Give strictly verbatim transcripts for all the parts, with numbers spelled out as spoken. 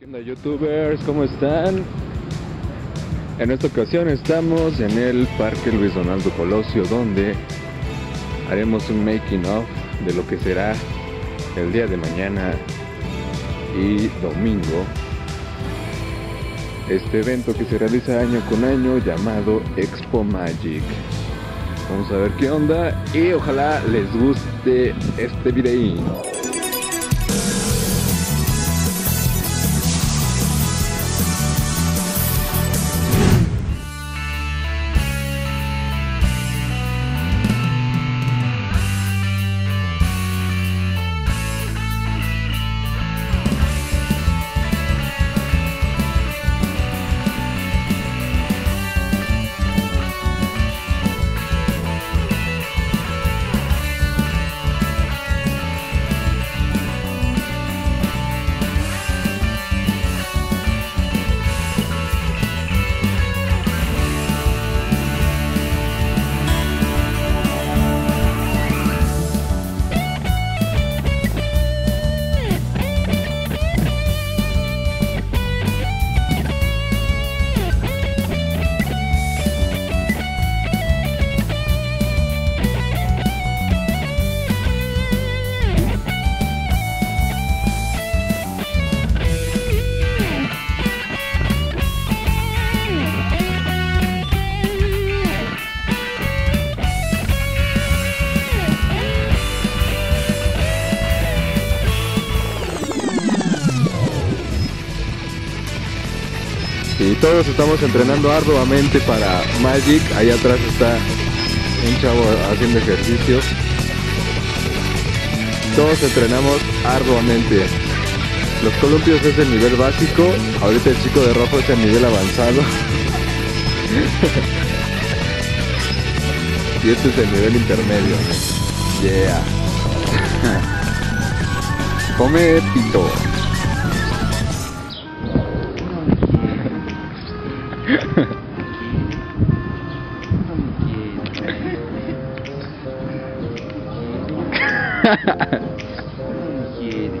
¿Qué onda, youtubers? ¿Cómo están? En esta ocasión estamos en el Parque Luis Donaldo Colosio, donde haremos un making of de lo que será el día de mañana y domingo este evento que se realiza año con año llamado Expo Magic. Vamos a ver qué onda y ojalá les guste este videín. Y todos estamos entrenando arduamente para Magic. Allá atrás está un chavo haciendo ejercicio. Todos entrenamos arduamente. Los columpios es el nivel básico. Ahorita el chico de rojo es el nivel avanzado. Y este es el nivel intermedio. Yeah. Come pito. Me quiere, me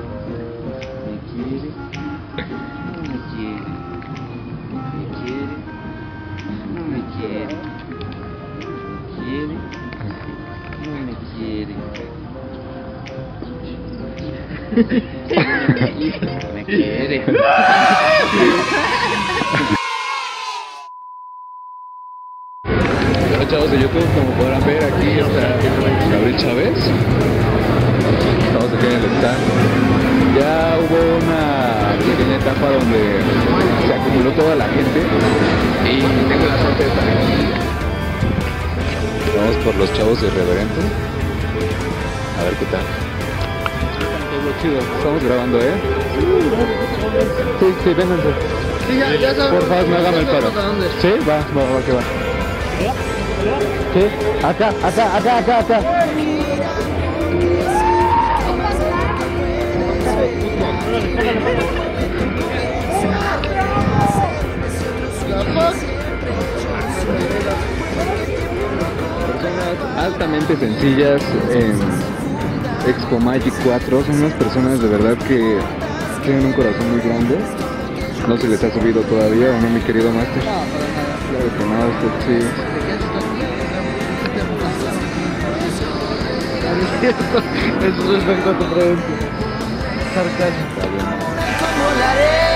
quiere, no me quiere, me quiere, no me quiere, me quiere, no me quiere, me quiere, Hola chavos de YouTube, como podrán ver aquí está Gabriel Chávez. Estamos aquí en el stand. Ya hubo una pequeña etapa donde se acumuló toda la gente y tengo la suerte de estar aquí. Vamos por los chavos irreverentes. A ver qué tal. Estamos grabando, ¿eh? Sí, sí, vénganse. Sí, ya, ya por favor, no hagan el paro. Sí, va, va, va, que va. Sí, acá, acá, acá, acá, acá. Personas altamente sencillas en Expo Magic cuatro. Son unas personas de verdad que tienen un corazón muy grande. No se les ha subido todavía, ¿o no, mi querido Master? Claro que no, usted sí. Eso es lo que te pregunto. Sarcasmo.